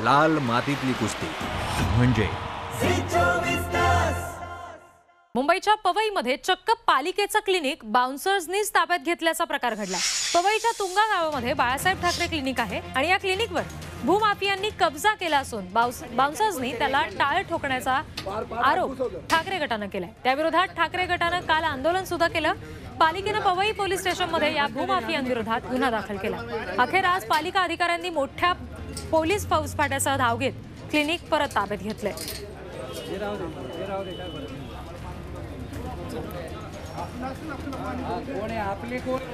लाल मातीतली कुस्ती म्हणजे मुंबईच्या पवईमध्ये चक्क पालिकेचं क्लिनिक बाउन्सर्सनीच ताब्यात घेतल्याचा प्रकार घडला। पवईच्या तुंगा गावामध्ये बाळासाहेब ठाकरे क्लिनिक आहे आणि या क्लिनिकवर भूमाफियांनी कब्जा केला असून बाउन्सर्सनी त्याला टाळ ठोकण्याचा आरोप ठाकरे गटाने केलाय। त्याविरोधात ठाकरे गटाने काल आंदोलन सुद्धा केलं। पालिकेने पवई पोलीस स्टेशनमध्ये या भूमाफियांविरोधात गुन्हा दाखल केला। अखेर आज पालिका अधिकाऱ्यांनी मोठ्या पोलीस फौजफाट्यासह धाव घेत क्लिनिक परत ताब्यात घेतले। आपले कोण